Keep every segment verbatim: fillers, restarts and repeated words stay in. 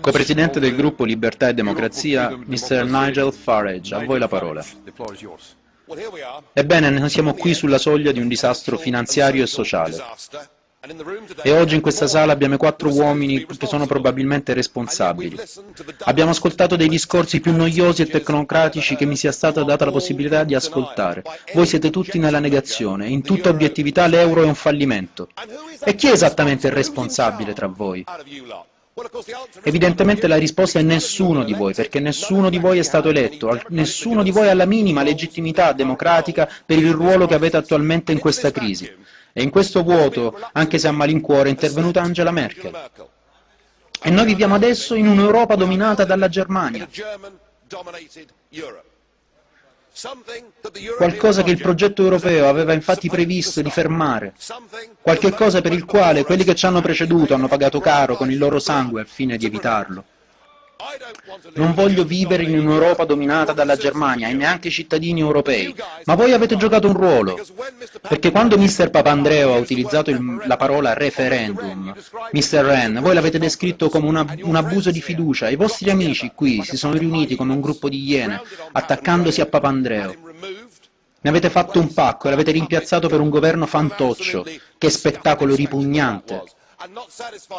Co-presidente del gruppo Libertà e Democrazia, mister Nigel Farage, a voi la parola. Ebbene, noi siamo qui sulla soglia di un disastro finanziario e sociale. E oggi in questa sala abbiamo quattro uomini che sono probabilmente responsabili. Abbiamo ascoltato dei discorsi più noiosi e tecnocratici che mi sia stata data la possibilità di ascoltare. Voi siete tutti nella negazione. In tutta obiettività l'euro è un fallimento. E chi è esattamente il responsabile tra voi? Evidentemente la risposta è nessuno di voi, perché nessuno di voi è stato eletto, nessuno di voi ha la minima legittimità democratica per il ruolo che avete attualmente in questa crisi. E in questo vuoto, anche se a malincuore, è intervenuta Angela Merkel. E noi viviamo adesso in un'Europa dominata dalla Germania. Qualcosa che il progetto europeo aveva infatti previsto di fermare, qualche cosa per il quale quelli che ci hanno preceduto hanno pagato caro con il loro sangue al fine di evitarlo. Non voglio vivere in un'Europa dominata dalla Germania e neanche i cittadini europei, ma voi avete giocato un ruolo, perché quando mister Papandreou ha utilizzato il, la parola referendum, mister Ren, voi l'avete descritto come una, un abuso di fiducia. I vostri amici qui si sono riuniti come un gruppo di iene, attaccandosi a Papandreou. Ne avete fatto un pacco e l'avete rimpiazzato per un governo fantoccio. Che spettacolo ripugnante!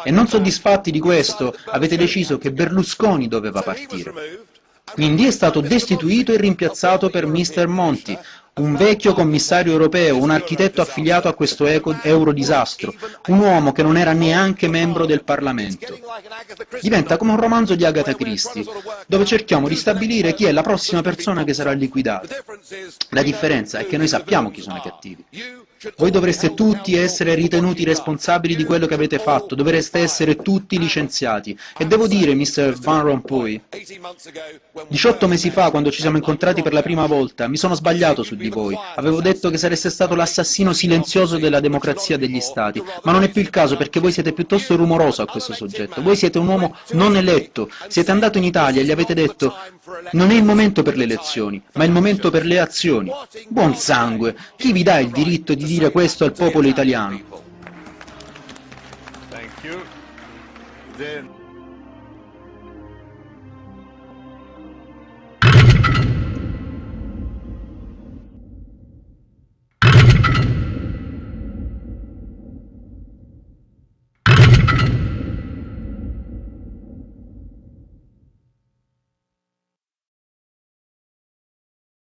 E non soddisfatti di questo, avete deciso che Berlusconi doveva partire. Quindi è stato destituito e rimpiazzato per mister Monti, un vecchio commissario europeo, un architetto affiliato a questo eurodisastro, un uomo che non era neanche membro del Parlamento. Diventa come un romanzo di Agatha Christie, dove cerchiamo di stabilire chi è la prossima persona che sarà liquidata. La differenza è che noi sappiamo chi sono i cattivi. Voi dovreste tutti essere ritenuti responsabili di quello che avete fatto, dovreste essere tutti licenziati. E devo dire, mister Van Rompuy, diciotto mesi fa, quando ci siamo incontrati per la prima volta, mi sono sbagliato su di voi. Avevo detto che sareste stato l'assassino silenzioso della democrazia degli Stati, ma non è più il caso perché voi siete piuttosto rumoroso a questo soggetto. Voi siete un uomo non eletto, siete andato in Italia e gli avete detto non è il momento per le elezioni, ma è il momento per le azioni. Buon sangue, chi vi dà il diritto di dire questo al popolo italiano?